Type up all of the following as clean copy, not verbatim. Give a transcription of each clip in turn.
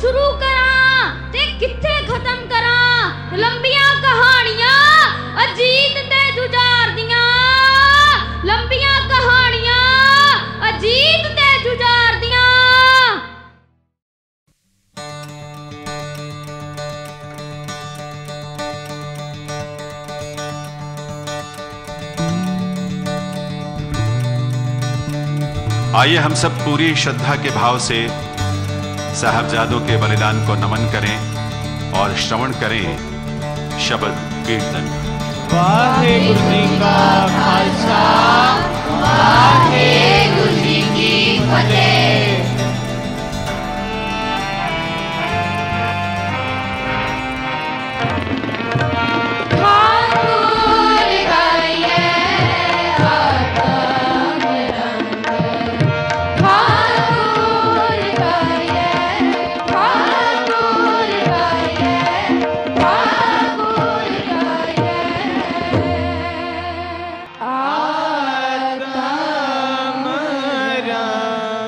शुरू करा ते किथे खत्म करा, लंबियां कहानियां अजीत ते जुजार दियां, लंबियां कहानियां अजीत ते जुजार दियां। आइए हम सब पूरी श्रद्धा के भाव से साहबजादों के बलिदान को नमन करें और श्रवण करें शब्द कीर्तन। वाहेगुरु जी का खालसा, वाहेगुरु जी की फतेह।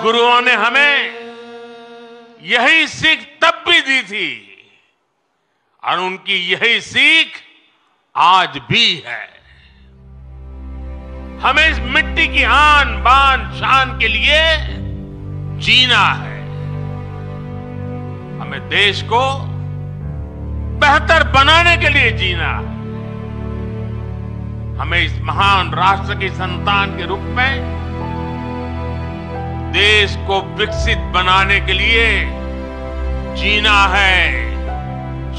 गुरुओं ने हमें यही सीख तब भी दी थी और उनकी यही सीख आज भी है। हमें इस मिट्टी की आन बान शान के लिए जीना है, हमें देश को बेहतर बनाने के लिए जीना है, हमें इस महान राष्ट्र की संतान के रूप में देश को विकसित बनाने के लिए जीना है,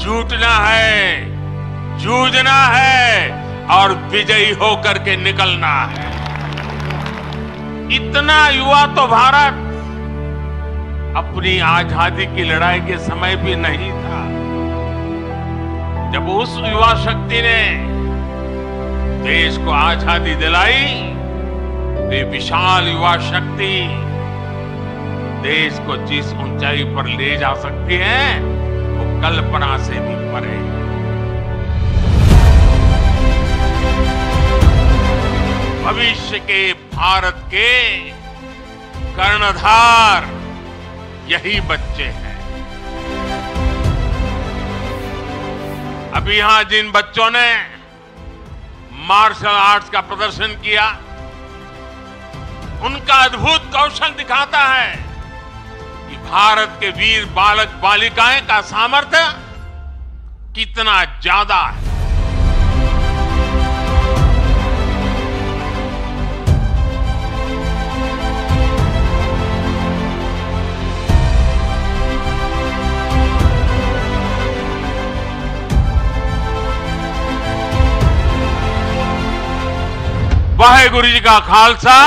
जूटना है, जूझना है और विजयी होकर के निकलना है। इतना युवा तो भारत अपनी आजादी की लड़ाई के समय भी नहीं था, जब उस युवा शक्ति ने देश को आजादी दिलाई, वे विशाल युवा शक्ति देश को जिस ऊंचाई पर ले जा सकती है वो कल्पना से भी परे है। भविष्य के भारत के कर्णधार यही बच्चे हैं। अभी यहां जिन बच्चों ने मार्शल आर्ट्स का प्रदर्शन किया उनका अद्भुत कौशल दिखाता है कि भारत के वीर बालक बालिकाएं का सामर्थ्य कितना ज्यादा है। वाहेगुरु जी का खालसा।